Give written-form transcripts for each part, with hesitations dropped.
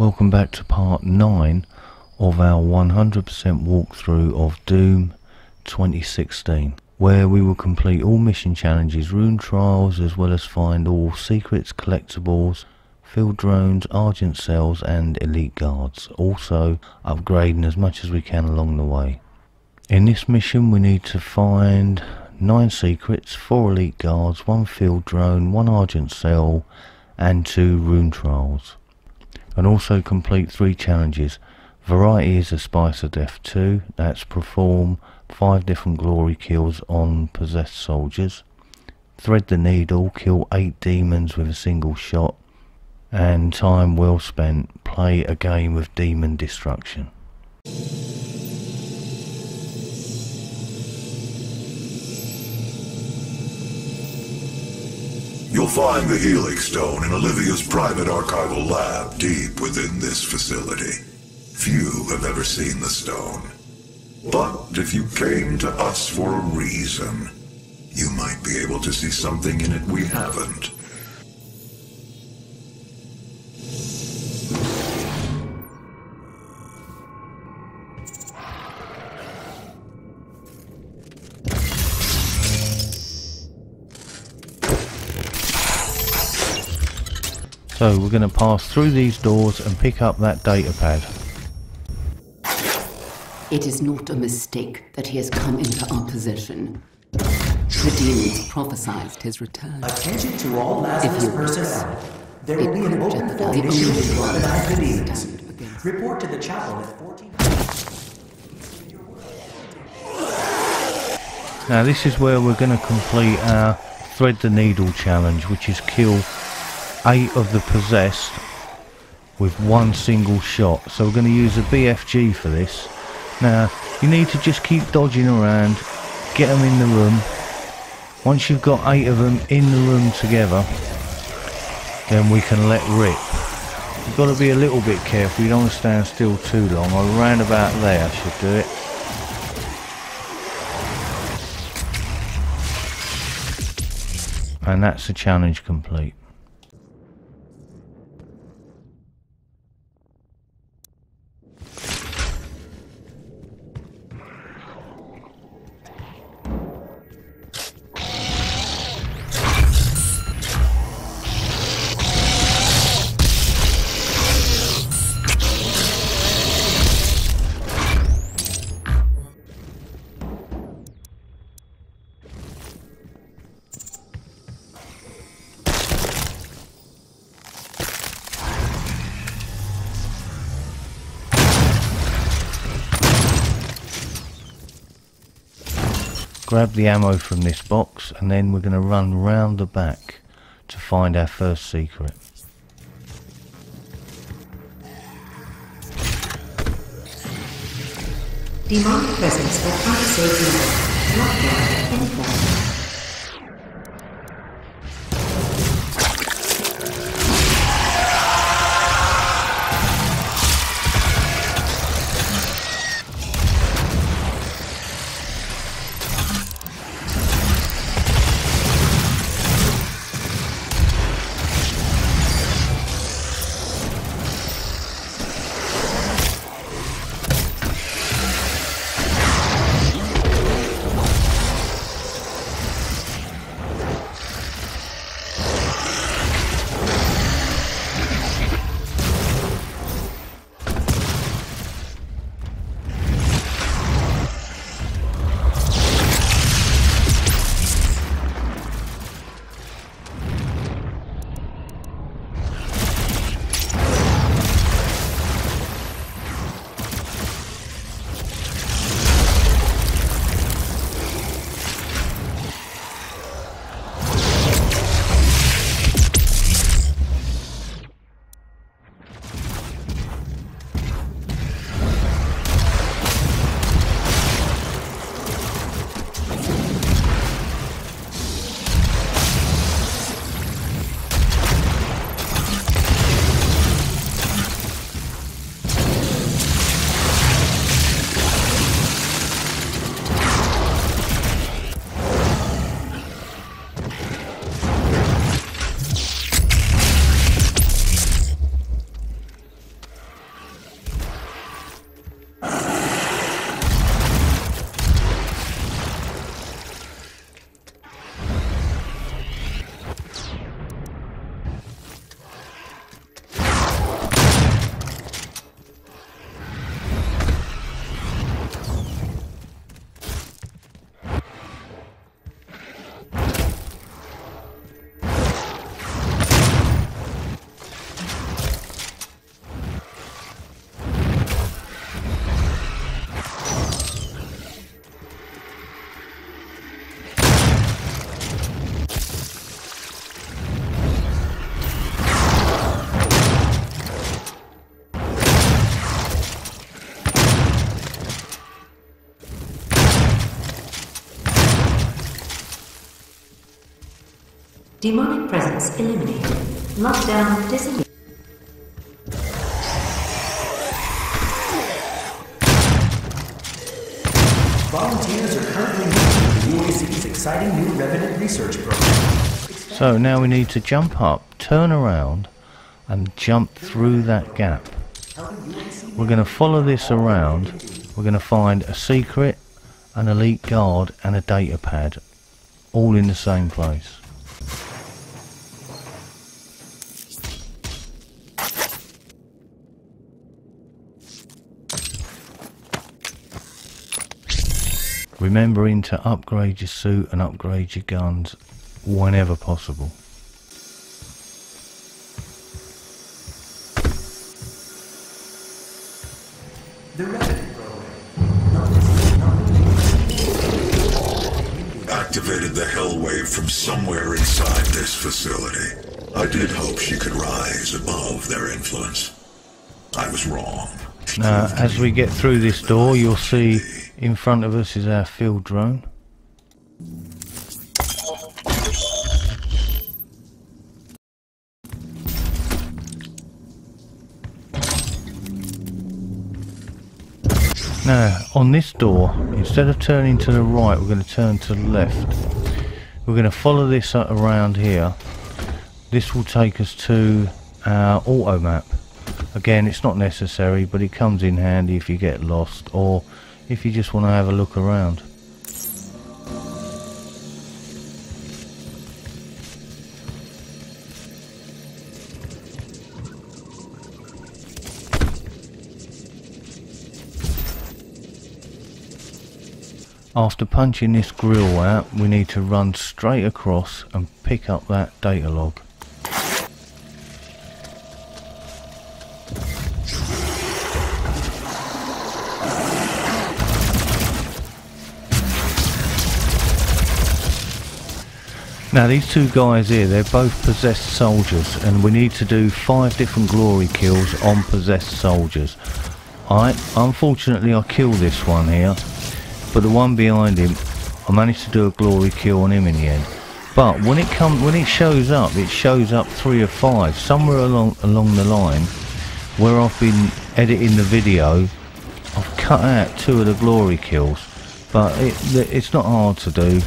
Welcome back to part 9 of our 100% walkthrough of Doom 2016, where we will complete all mission challenges, rune trials, as well as find all secrets, collectibles, field drones, Argent cells and elite guards, also upgrading as much as we can along the way. In this mission we need to find 9 secrets, 4 elite guards, 1 field drone, 1 Argent cell and 2 rune trials. And also complete 3 challenges. Variety is a spice of death 2, that's perform 5 different glory kills on possessed soldiers, thread the needle, kill 8 demons with a single shot, and time well spent, play a game of demon destruction. You'll find the Helix Stone in Olivia's private archival lab deep within this facility. Few have ever seen the stone. But if you came to us for a reason, you might be able to see something in it we haven't. So we're going to pass through these doors and pick up that datapad. It is not a mistake that he has come into our possession. The demons prophesied his return. Attention to all Lazarus personnel. There will be an open floor issued to organized meetings. Report to the chapel at 14. Now this is where we're going to complete our Thread the Needle challenge, which is kill 8 of the possessed with 1 single shot. So we're going to use a BFG for this. Now you need to just keep dodging around, get them in the room. Once you've got 8 of them in the room together, then we can let rip. You've got to be a little bit careful, you don't want to stand still too long. Around about there I should do it. And that's the challenge complete. Grab the ammo from this box and then we're going to run round the back to find our first secret. Demonic presence for 5 seconds. Lockdown. Demonic presence eliminated. Lockdown disengaged. Volunteers are currently in the UAC's exciting new Revenant Research Program. So now we need to jump up, turn around, and jump through that gap. We're going to follow this around. We're going to find a secret, an elite guard, and a data pad, all in the same place. Remembering to upgrade your suit and upgrade your guns whenever possible. The Revenant program activated the hell wave from somewhere inside this facility. I did hope she could rise above their influence. I was wrong. Now, as we get through this door, you'll see in front of us is our field drone. Now, on this door, instead of turning to the right, we're going to turn to the left. We're going to follow this around here. This will take us to our auto map. Again, it's not necessary, but it comes in handy if you get lost or if you just want to have a look around. After punching this grill out, we need to run straight across and pick up that data log. Now these two guys here, they're both possessed soldiers, and we need to do 5 different glory kills on possessed soldiers. Unfortunately I killed this one here, but the one behind him, I managed to do a glory kill on him in the end. But when it shows up, it shows up 3 or 5 somewhere along the line where I've been editing the video. I've cut out 2 of the glory kills, but it's not hard to do.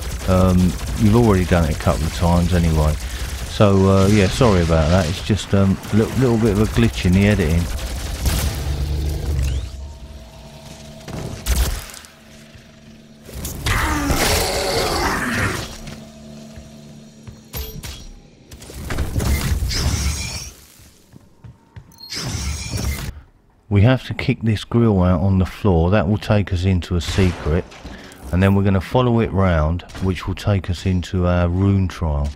You've already done it a couple of times anyway. So yeah, sorry about that. It's just a little bit of a glitch in the editing. We have to kick this grill out on the floor. That will take us into a secret, and then we're going to follow it round, which will take us into our rune trial.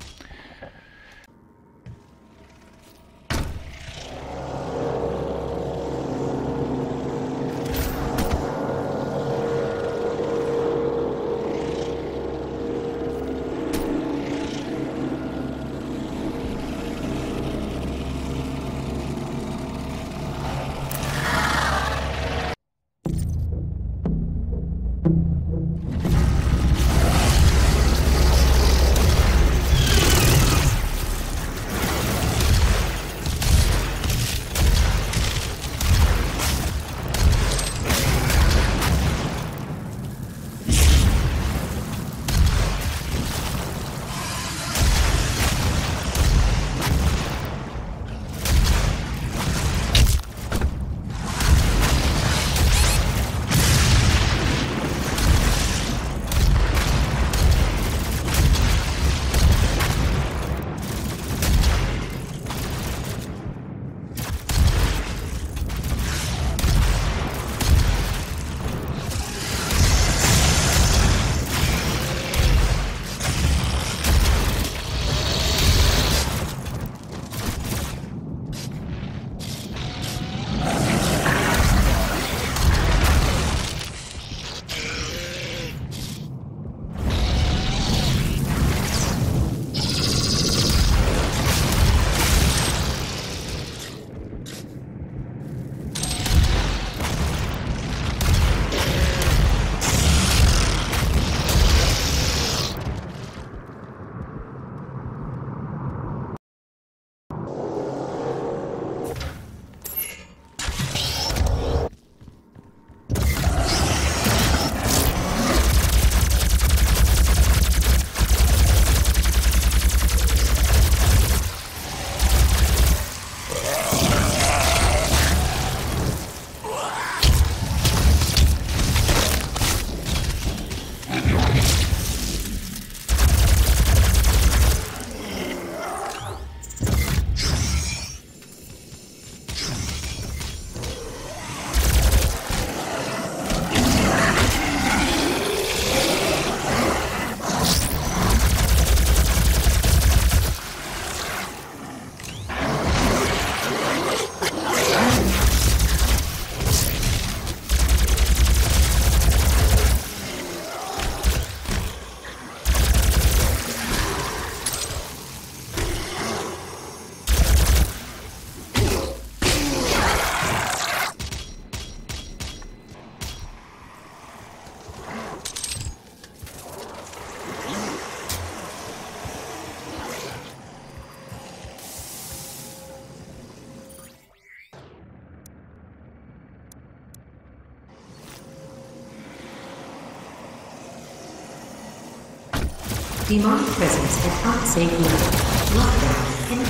Demonic presence at unsafe level. Lockdown in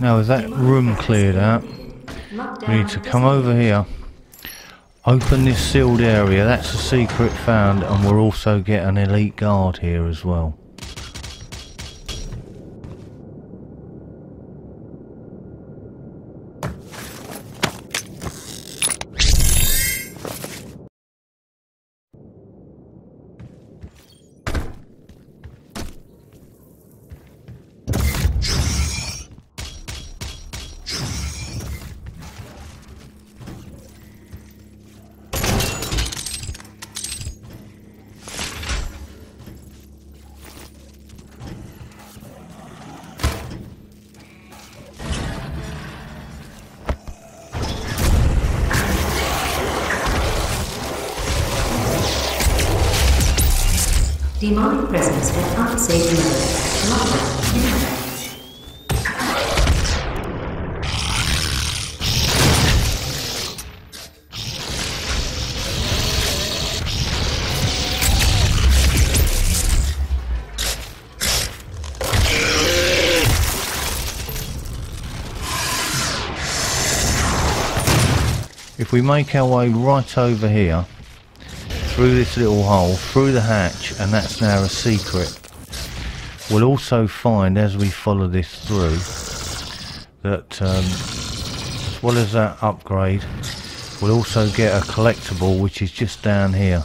Now is that room cleared out, we need to come over here, open this sealed area, that's a secret found, and we'll also get an elite guard here as well. Demonic presence at unsafe level. If we make our way right over here, through this little hole, through the hatch, and that's now a secret. We'll also find, as we follow this through, that as well as that upgrade, we'll also get a collectible which is just down here.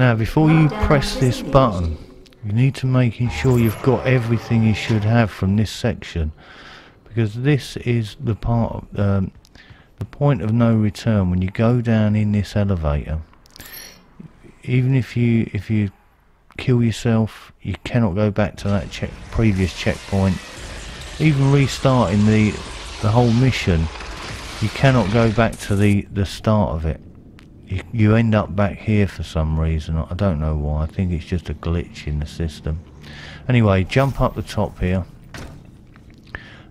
Now before you press this button, you need to make sure you've got everything you should have from this section, because this is the part, the point of no return. When you go down in this elevator, even if you kill yourself, you cannot go back to that previous checkpoint. Even restarting the whole mission, you cannot go back to the start of it. You end up back here for some reason. I don't know why. I think it's just a glitch in the system. Anyway, jump up the top here,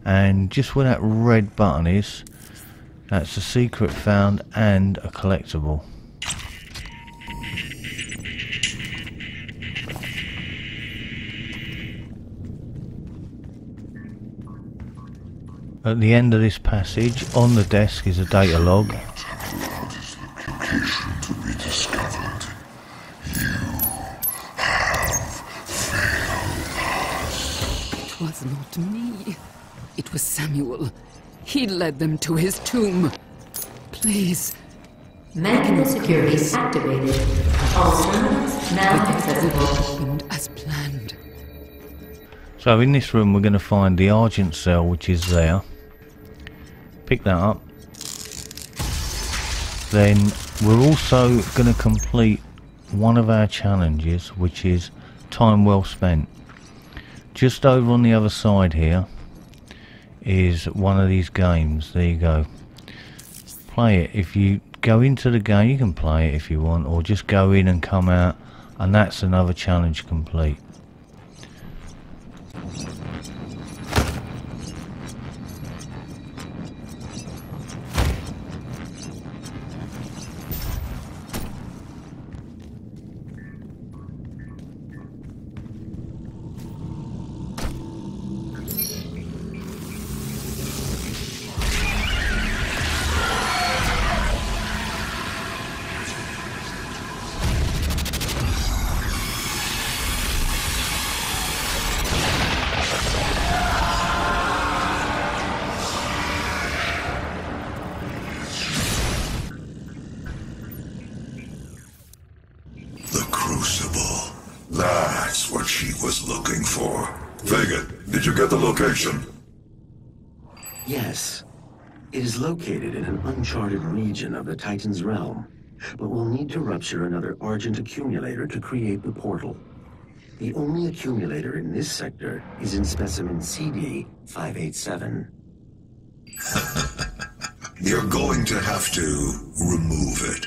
and just where that red button is, that's a secret found and a collectible. At the end of this passage, on the desk is a data log. To be discovered. You have failed us. It was not me. It was Samuel. He led them to his tomb. Please. Mechanical security activated. All rooms now accessible. Opened as planned. So in this room we're going to find the Argent cell, which is there. Pick that up. Then we're also going to complete one of our challenges, which is time well spent. Just over on the other side here is one of these games. There you go. Play it. If you go into the game, you can play it if you want, or just go in and come out, and that's another challenge complete. That's what she was looking for. Vega, did you get the location? Yes. It is located in an uncharted region of the Titans' realm, but we'll need to rupture another Argent accumulator to create the portal. The only accumulator in this sector is in specimen CD 587. You're going to have to remove it.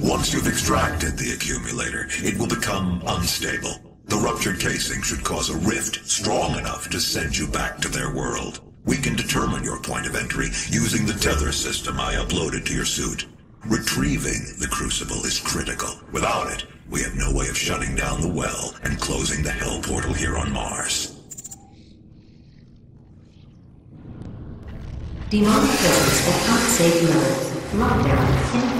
Once you've extracted the accumulator, it will become unstable. The ruptured casing should cause a rift strong enough to send you back to their world. We can determine your point of entry using the tether system I uploaded to your suit. Retrieving the crucible is critical. Without it, we have no way of shutting down the well and closing the hell portal here on Mars. Demonic filters will not save levels. Lockdown in effect.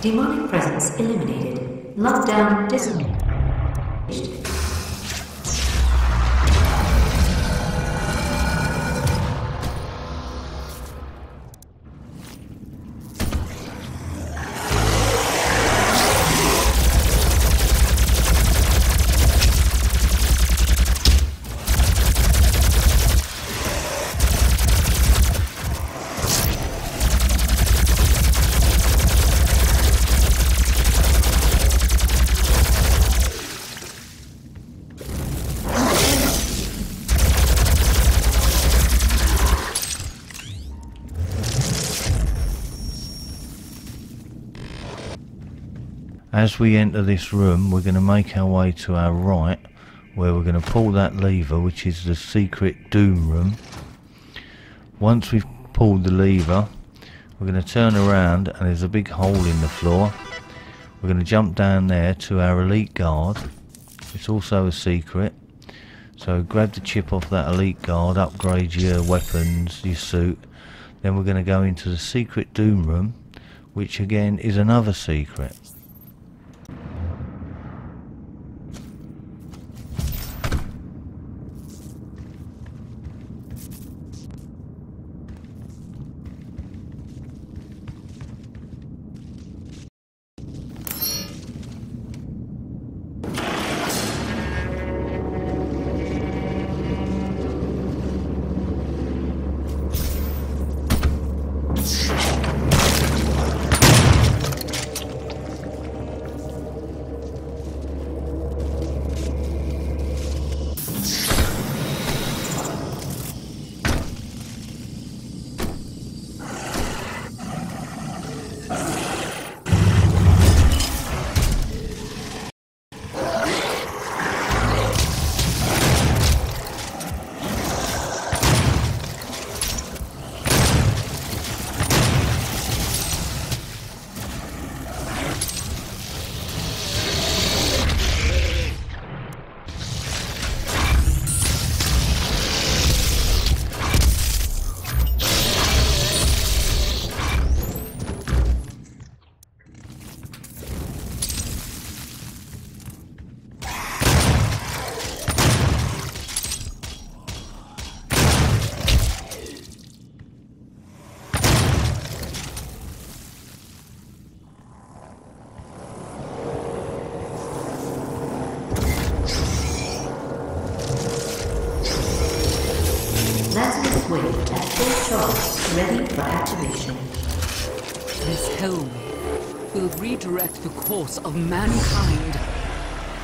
Demonic presence eliminated. Lockdown disarmed. As we enter this room, we're going to make our way to our right, where we're going to pull that lever, which is the secret Doom room. Once we've pulled the lever, we're going to turn around, and there's a big hole in the floor. We're going to jump down there to our elite guard. It's also a secret. So grab the chip off that elite guard, upgrade your weapons, your suit. Then we're going to go into the secret Doom room, which again is another secret. The course of mankind.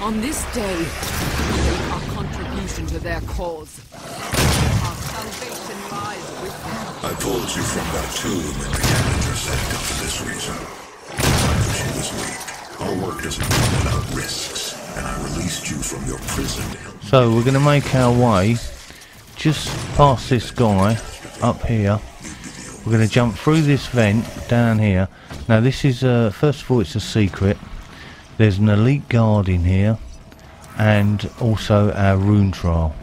On this day, we make our contribution to their cause. Our salvation lies with them. I pulled you from that tomb and began intersecting for this reason. I knew she was weak. Our work doesn't come without risks, and I released you from your prison. So we're going to make our way just past this guy up here. We're going to jump through this vent down here. Now this is, first of all, it's a secret. There's an elite guard in here, and also our rune trial.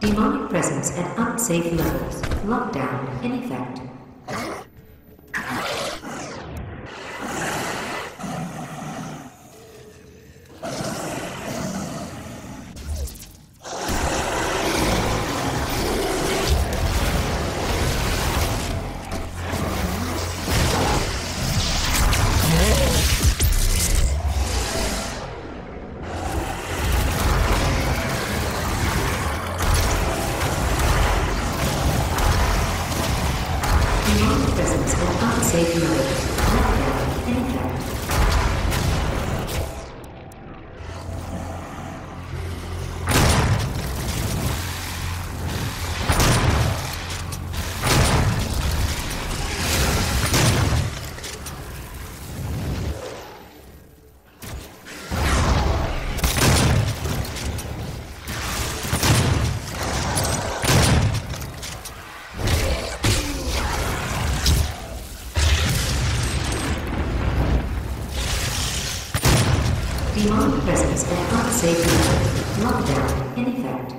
Demonic presence at unsafe levels. Lockdown in effect. beyond presence and unsafe lockdown in effect.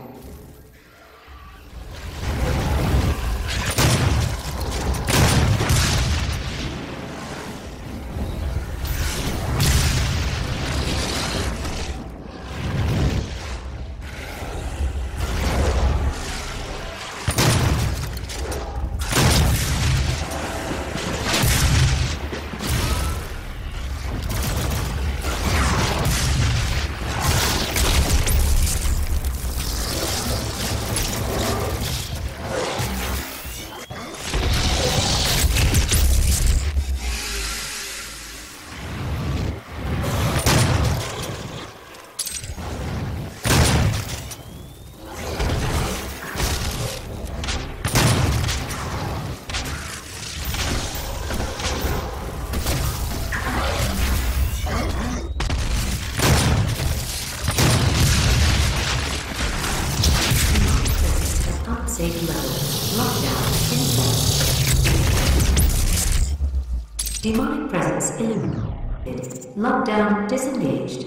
Demonic presence eliminated. Lockdown disengaged.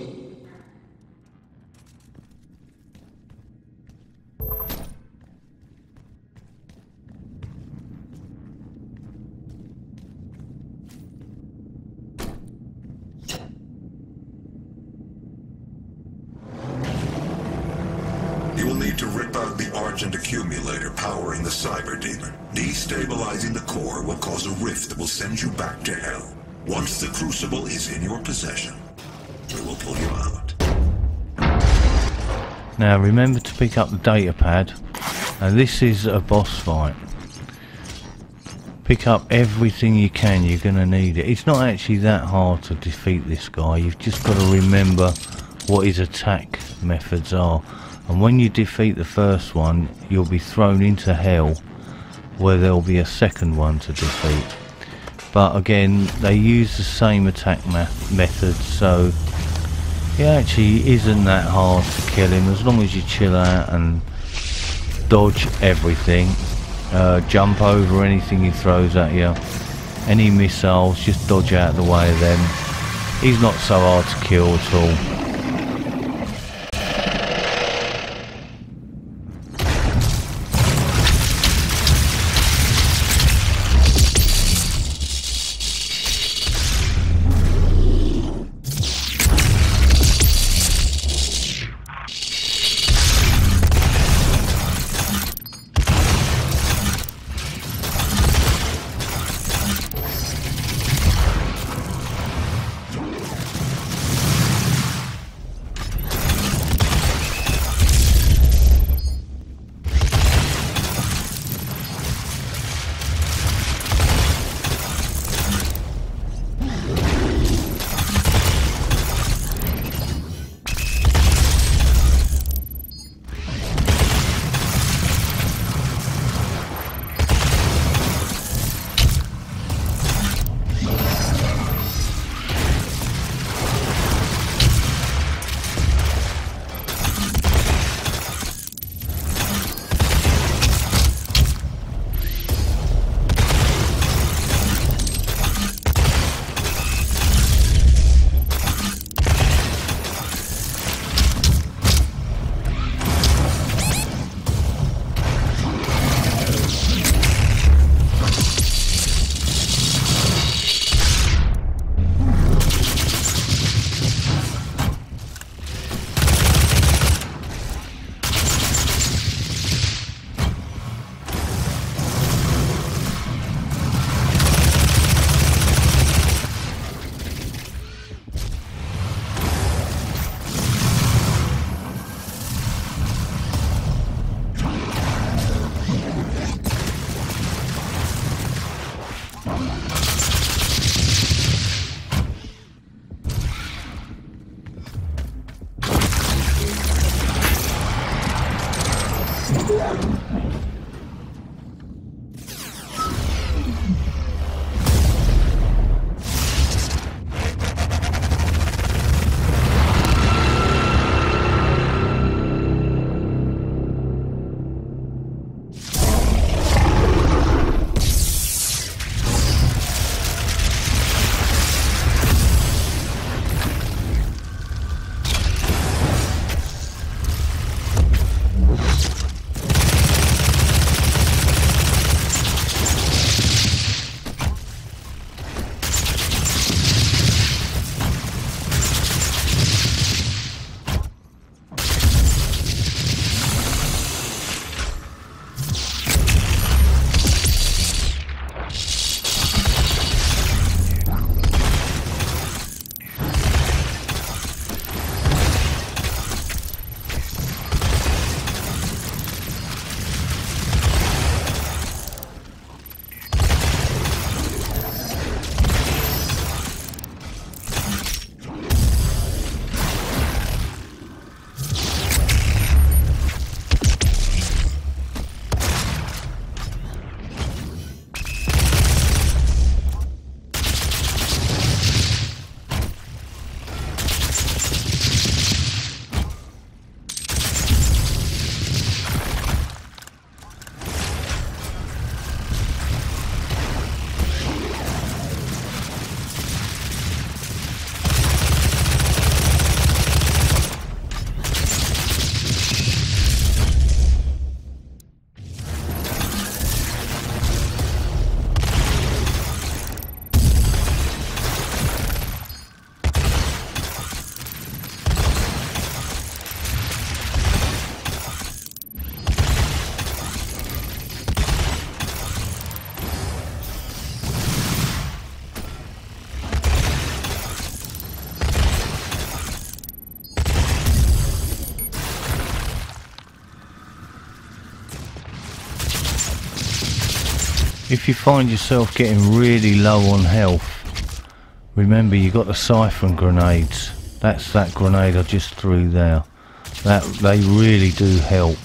You will need to rip out the Argent accumulator powering the cyber demon. Destabilizing the core will cause a rift that will send you back to hell. Once the crucible is in your possession, we will pull you out. Now remember to pick up the data pad. Now this is a boss fight. Pick up everything you can, you're going to need it. It's not actually that hard to defeat this guy, you've just got to remember what his attack methods are. And when you defeat the first one, you'll be thrown into hell, where there'll be a second one to defeat. But again, they use the same attack method, so it actually isn't that hard to kill him, as long as you chill out and dodge everything, jump over anything he throws at you, any missiles, just dodge out of the way of them. He's not so hard to kill at all. if you find yourself getting really low on health, remember you got the siphon grenades. That's that grenade I just threw there. That they really do help.